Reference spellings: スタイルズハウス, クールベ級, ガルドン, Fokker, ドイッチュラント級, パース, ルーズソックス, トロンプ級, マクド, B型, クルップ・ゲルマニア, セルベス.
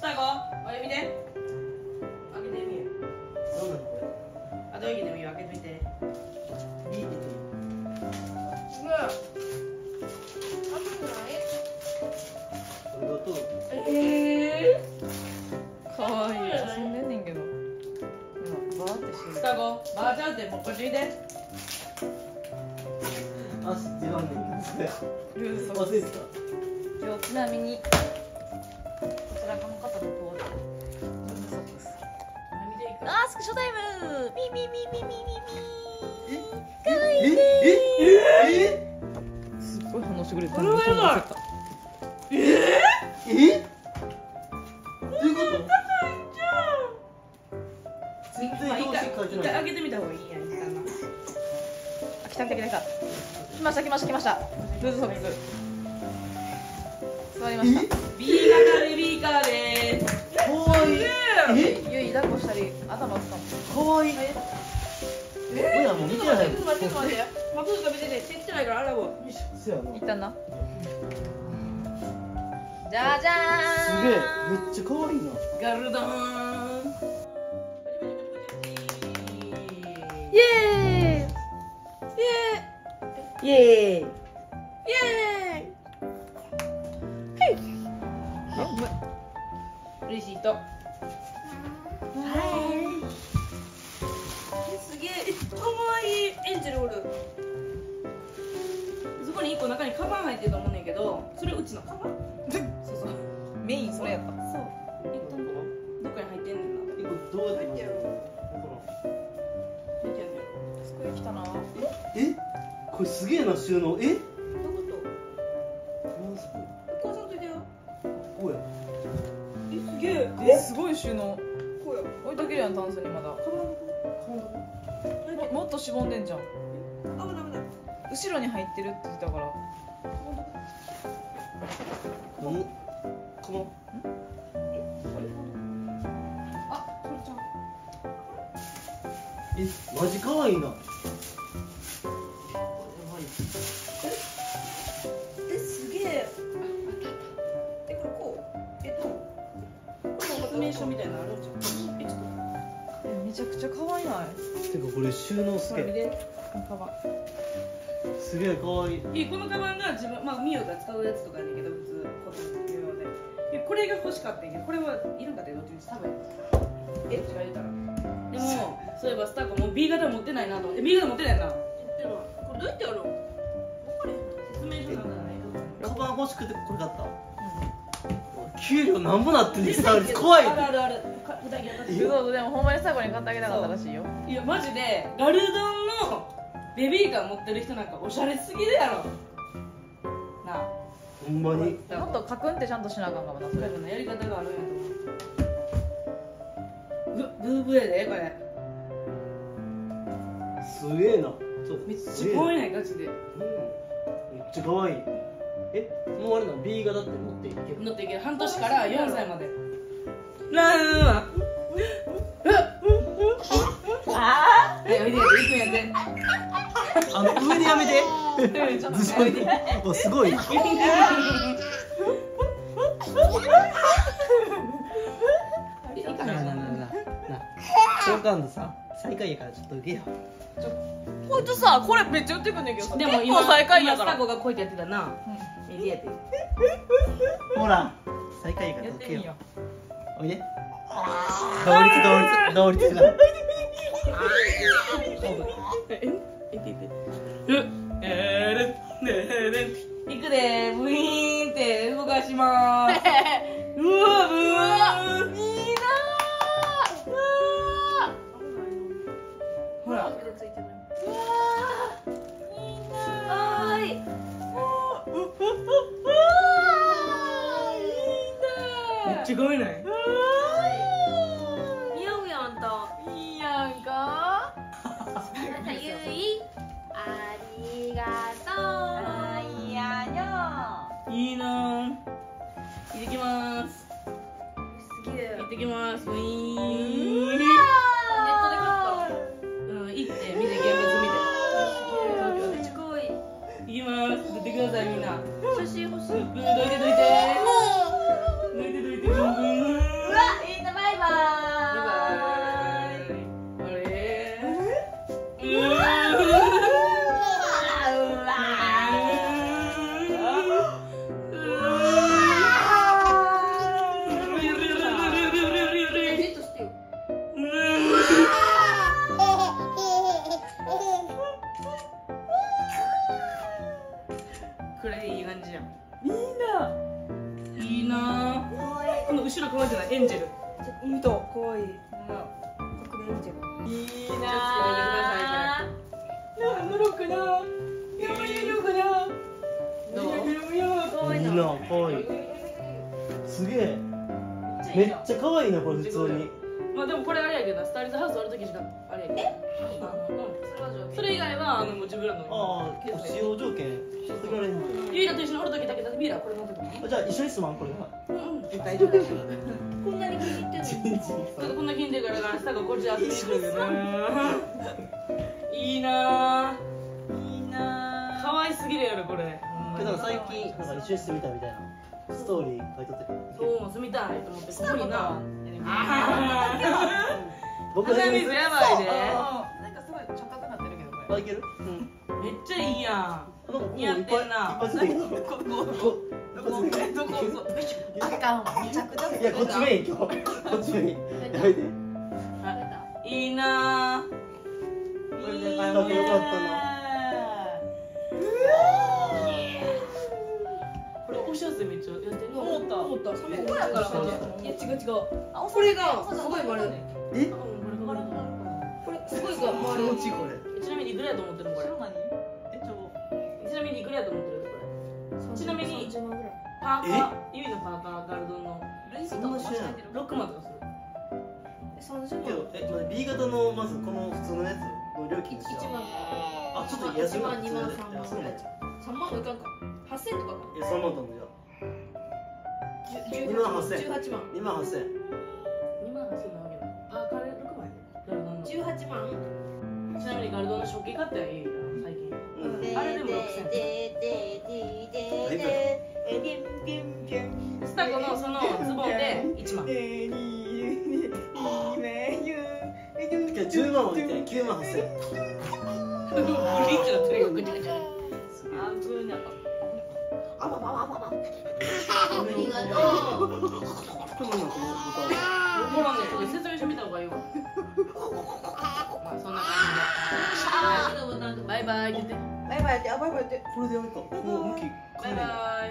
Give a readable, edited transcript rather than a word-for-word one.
最後親指で開けてみる。どうなのこれ？あと指でもいいよ、開けてみて。いいね。すごい。熱くない？可愛い。遊んでんねんけど。今バーってしてる。最後バーチャンってもうこっち見て。あ、違うね。そう。忘れてた。今日ちなみに。あー、スクショタイム。ミミミミミミミ。可愛いね。すっごい反応してくれてた。開けてみた方がいいやん。来た来た来た。来ました来ました来ました。ルーズソックス。座りました。 B 型ベビーカーです。かわいい。ゆい抱っこしたり頭つかむ。かわいい。親も見てない。ちょっと待ってちょっと待って、マクド食べてて手つけないから洗うわ。いったんな。じゃじゃーん。すげえ、めっちゃかわいいな。ガルドーン。イエーイイエーイイエーイイエーイ。嬉しいと。はい。すげえ、可愛いエンジェルおる。そこに1個中にカバン入ってると思うねんけど、それうちのカバン。そうそう。メインそれやった。そう。1個どこに入ってんねんな。1個どうやって入ってる？入ってるね。すごい来たな。え？これすげえな収納。え？すごい収納。置いとけるやん、タンスにまだ。もっとしぼんでんじゃん。危ない危ない。後ろに入ってるって言ってたから。何？この。あ、これちゃん。え、マジ可愛いな。みたいなのあるんじゃん。めちゃくちゃ可愛いな。てかこれ収納すげえ。カバン。すげえ可愛い。このカバンが自分、まあミオが使うやつとかだけど普通こういうので、これが欲しかったけどこれはいるんだけどって多分。どっちがいるから。でもそういえばスタッフも B 型持ってないなと思って。B 型持ってないな。でもこれどうやってやろう。これ説明書なんだね。カバン欲しくてこれ買った。給料なんぼなってんですか。怖い。あるあるある。でもほんまに最後に買ってあげたかったらしいよ。いやマジでガルドンのベビーカー持ってる人なんかおしゃれすぎるやろ。なあ。ほんまに。もっとカクンってちゃんとしなあかんかもな。それのやり方があるんやと思う。ブーブーやでこれ。すげえな。めっちゃ怖いねガチで。めっちゃ可愛い。もうあれなの B 型って持っていける。乗っていける。半年から4歳まで。ああ。やめてやめてやめて。あの上でやめて。おすごい。好感度さ最下位やからちょっと受けよう。こいつさこれめっちゃ打ってくんねんけどさ。でも今最下位やから。スタコがこうやってやってたな。ほら、最下位から受けよう。おいで。同率だ。いくでブイーンって動かします。うわうわ。いいな。ほら。違うね。似合うやんと。いいやんか。なんかゆい。ありがとう。いやよ。いいな。行ってきます。好きだよ。行ってきます。ウィーン。ネットで買った。うん、行って見て現物見て。めっちゃ可愛い。行きます。出てくださいみんな。写真欲しい。どいてどいて。どいてどいて。後ろ可愛いじゃないエンジェル。見た可愛い。エンジェル。いいな。なんかぬるくな。やばいぬるくな。いいな可愛い。すげえ。めっちゃ可愛いなこれ普通に。まあでもこれあれやけどスタイルズハウスある時しかあれやけど。それ以外はもう自分らの。ああ使用条件。ゆいらと一緒におる時だけだってミイラこれ持ってた。じゃあ一緒にすまんこれ。うん大丈夫。こんなに気に入ってる。ただこんな気に入ってるから明日がこっちで遊びに来るよな。いいな。いいな。可愛すぎるやろこれ。だから最近なんか一緒に住みたいみたいなストーリー書いとって。そう住みたいと思ってここにな。僕鼻水やばいで。なんかすごいちょっかくなってるけどこれ。いける？うん。めっちゃいいやん。似合ってるな。ここ。どこ？どこ？あかん。めちゃくちゃ。いやこっちメイン今日。こっちメイン。やめて。いいな。これで買い物良かったな。これおしゃれめっちゃやってる。思った。思った。これやからかな。いや違う違う。これがすごい丸い。え？これすごい丸い。こっちこれ。ちなみにいくらやと思ってるのこれ？ちなみにいくらやと思ってる？ちなみにパーカー、ゆいのパーカーガルドンの6万とかする。B 型のまずこの普通のやつの料金1万。あ、ちょっと安い。3万いかんか。8000とかか。え、3万とんじゃ。18万。2万8000。2万8000なわけだ。あ、ガルドン6万。ガルドンの18万。ちなみにガルドンの食器買ったらいいな最近。あれでも6000。スタコのそのズボンで1万。10万もいって9万8000。あばばばばば。ありがとう。コロンの説明書見た方がいいわ。まあそんな感じで。バイバイって。バイバイって。これでやめた。もう向き。バイバイ。